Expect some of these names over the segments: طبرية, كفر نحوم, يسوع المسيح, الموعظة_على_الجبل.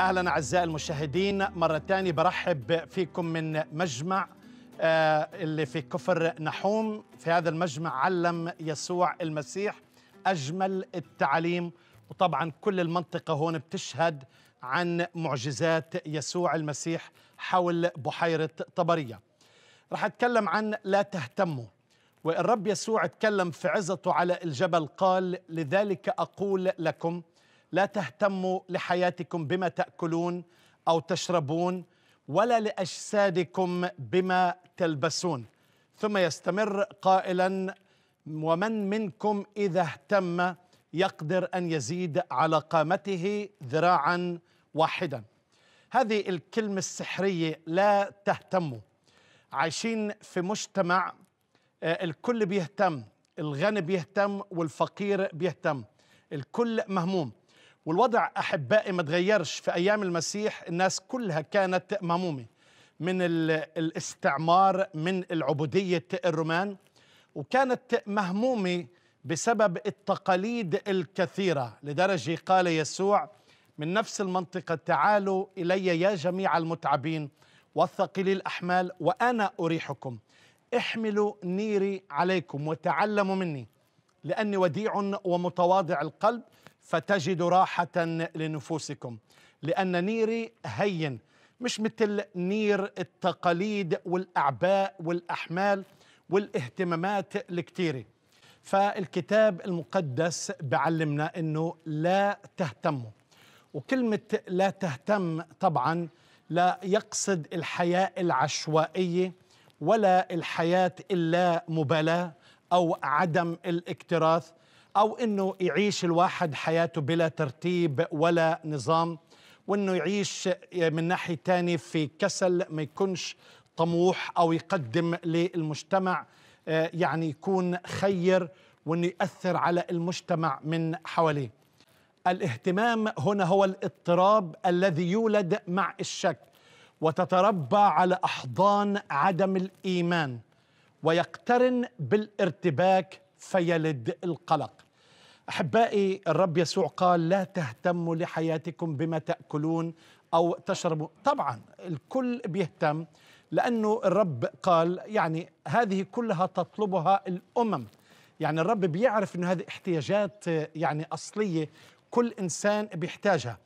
أهلاً أعزائي المشاهدين مرة تانية، برحب فيكم من مجمع اللي في كفر نحوم. في هذا المجمع علم يسوع المسيح أجمل التعليم، وطبعاً كل المنطقة هون بتشهد عن معجزات يسوع المسيح حول بحيرة طبرية. رح أتكلم عن لا تهتموا، والرب يسوع اتكلم في عظته على الجبل قال: لذلك أقول لكم لا تهتموا لحياتكم بما تأكلون أو تشربون، ولا لأجسادكم بما تلبسون. ثم يستمر قائلا: ومن منكم إذا اهتم يقدر أن يزيد على قامته ذراعا واحدا. هذه الكلمة السحرية لا تهتموا. عايشين في مجتمع الكل بيهتم، الغني بيهتم والفقير بيهتم، الكل مهموم. والوضع أحبائي ما تغيرش. في أيام المسيح الناس كلها كانت مهمومة من الاستعمار، من العبودية الرومان، وكانت مهمومة بسبب التقاليد الكثيرة، لدرجة قال يسوع من نفس المنطقة: تعالوا إلي يا جميع المتعبين والثقيلي الأحمال وأنا أريحكم، احملوا نيري عليكم وتعلموا مني لأني وديع ومتواضع القلب فتجدوا راحة لنفوسكم، لأن نيري هين، مش مثل نير التقاليد والأعباء والأحمال والاهتمامات الكتيرة. فالكتاب المقدس بعلمنا أنه لا تهتموا. وكلمة لا تهتم طبعا لا يقصد الحياة العشوائية ولا الحياة اللامبالاة أو عدم الاكتراث، أو أنه يعيش الواحد حياته بلا ترتيب ولا نظام، وأنه يعيش من ناحية تانية في كسل، ما يكونش طموح أو يقدم للمجتمع يعني يكون خير، وأنه يأثر على المجتمع من حواليه. الاهتمام هنا هو الاضطراب الذي يولد مع الشك وتتربى على أحضان عدم الإيمان، ويقترن بالارتباك فيلد القلق. أحبائي الرب يسوع قال: لا تهتموا لحياتكم بما تأكلون أو تشربون. طبعا الكل بيهتم، لأنه الرب قال يعني هذه كلها تطلبها الأمم، يعني الرب بيعرف أن هذه احتياجات يعني أصلية كل إنسان بيحتاجها،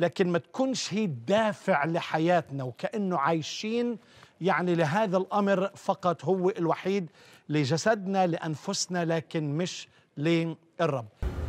لكن ما تكونش هي الدافع لحياتنا، وكأنه عايشين يعني لهذا الأمر فقط هو الوحيد، لجسدنا لأنفسنا لكن مش للرب.